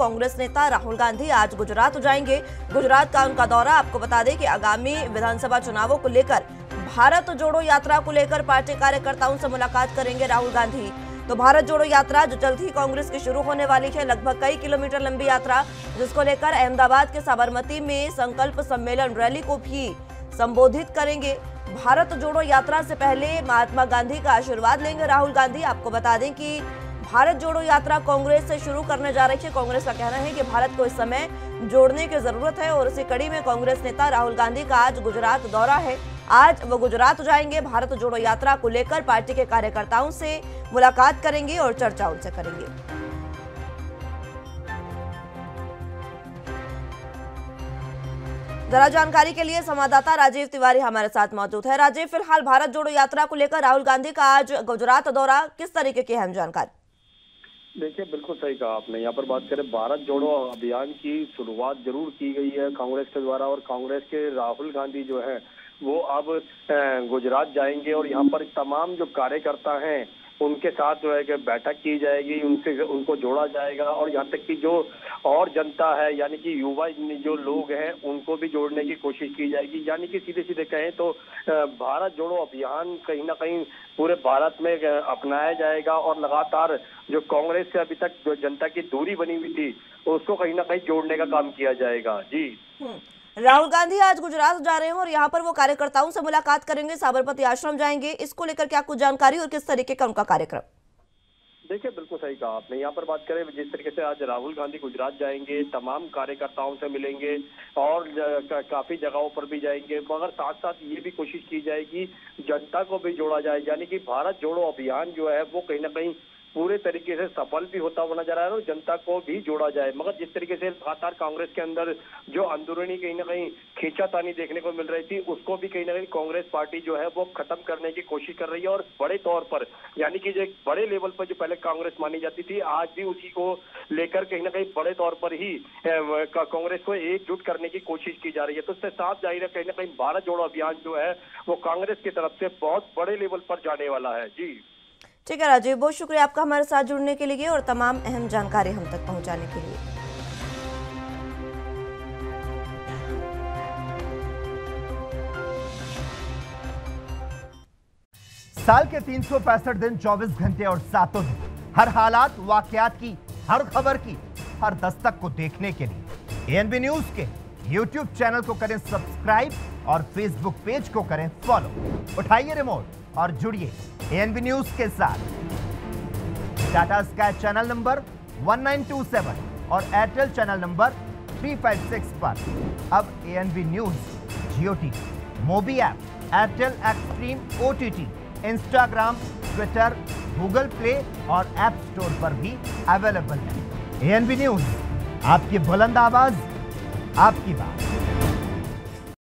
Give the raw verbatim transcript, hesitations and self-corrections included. कांग्रेस नेता राहुल गांधी आज गुजरात जाएंगे। गुजरात का उनका दौरा, आपको बता दें कि आगामी विधानसभा चुनावों को लेकर भारत जोड़ो यात्रा को लेकर पार्टी कार्यकर्ताओं से मुलाकात करेंगे राहुल गांधी। तो भारत जोड़ो यात्रा जो जल्द ही कांग्रेस की शुरू होने वाली है, लगभग कई किलोमीटर लंबी यात्रा, जिसको लेकर अहमदाबाद के साबरमती में संकल्प सम्मेलन रैली को भी संबोधित करेंगे। भारत जोड़ो यात्रा से पहले महात्मा गांधी का आशीर्वाद लेंगे राहुल गांधी। आपको बता दें कि भारत जोड़ो यात्रा कांग्रेस से शुरू करने जा रही है। कांग्रेस का कहना है कि भारत को इस समय जोड़ने की जरूरत है और इसी कड़ी में कांग्रेस नेता राहुल गांधी का आज गुजरात दौरा है। आज वो गुजरात जाएंगे, भारत जोड़ो यात्रा को लेकर पार्टी के कार्यकर्ताओं से मुलाकात करेंगे और चर्चा उनसे करेंगे। जरा जानकारी के लिए संवाददाता राजीव तिवारी हमारे साथ मौजूद है। राजीव, फिलहाल भारत जोड़ो यात्रा को लेकर राहुल गांधी का आज गुजरात दौरा, किस तरीके की अहम जानकारी? देखिए, बिल्कुल सही कहा आपने। यहाँ पर बात करें, भारत जोड़ो अभियान की शुरुआत जरूर की गई है कांग्रेस के द्वारा, और कांग्रेस के राहुल गांधी जो है वो अब गुजरात जाएंगे और यहाँ पर तमाम जो कार्यकर्ता हैं उनके साथ जो है कि बैठक की जाएगी, उनसे उनको जोड़ा जाएगा और यहाँ तक कि जो और जनता है यानी कि युवा जो लोग हैं उनको भी जोड़ने की कोशिश की जाएगी। यानी कि सीधे सीधे कहें तो भारत जोड़ो अभियान कहीं ना कहीं पूरे भारत में अपनाया जाएगा और लगातार जो कांग्रेस से अभी तक जो जनता की दूरी बनी हुई थी उसको कहीं ना कहीं जोड़ने का काम किया जाएगा। जी, राहुल गांधी आज गुजरात जा रहे हैं और यहाँ पर वो कार्यकर्ताओं से मुलाकात करेंगे, साबरमती आश्रम जाएंगे। इसको लेकर क्या कुछ जानकारी और किस तरीके का उनका कार्यक्रम? देखिए, बिल्कुल सही कहा आपने। यहाँ पर बात करें, जिस तरीके से आज राहुल गांधी गुजरात जाएंगे, तमाम कार्यकर्ताओं से मिलेंगे और का, काफी जगहों पर भी जाएंगे, मगर साथ साथ ये भी कोशिश की जाएगी जनता को भी जोड़ा जाए। यानी कि भारत जोड़ो अभियान जो है वो कहीं ना कहीं पूरे तरीके से सफल भी होता हुआ नजर आ रहा है और जनता को भी जोड़ा जाए। मगर जिस तरीके से लगातार कांग्रेस के अंदर जो अंदरूनी कहीं ना कहीं खींचातानी देखने को मिल रही थी, उसको भी कहीं ना कहीं कांग्रेस पार्टी जो है वो खत्म करने की कोशिश कर रही है और बड़े तौर पर यानी कि जो बड़े लेवल पर जो पहले कांग्रेस मानी जाती थी, आज भी उसी को लेकर कहीं ना कहीं बड़े तौर पर ही कांग्रेस को एकजुट करने की कोशिश की जा रही है। तो इससे साफ जाहिर है कहीं ना कहीं भारत जोड़ो अभियान जो है वो कांग्रेस की तरफ से बहुत बड़े लेवल पर जाने वाला है। जी ठीक है राजीव, बहुत शुक्रिया आपका हमारे साथ जुड़ने के लिए और तमाम अहम जानकारी हम तक पहुंचाने के लिए। साल के तीन सौ पैंसठ दिन, चौबीस घंटे और सातों दिन, हर हालात वाकयात की, हर खबर की, हर दस्तक को देखने के लिए एएनबी न्यूज के यूट्यूब चैनल को करें सब्सक्राइब और फेसबुक पेज को करें फॉलो। उठाइए रिमोट और जुड़िए एएनबी न्यूज के साथ। टाटा स्काई चैनल नंबर उन्नीस सौ सत्ताईस और एयरटेल चैनल नंबर तीन सौ छप्पन पर अब ANB news JioTV, Mobi app, Airtel Xstream OTT, Instagram, Twitter, Google Play और ऐप स्टोर पर भी अवेलेबल है। एएनबी न्यूज, आपकी बुलंद आवाज, आपकी बात।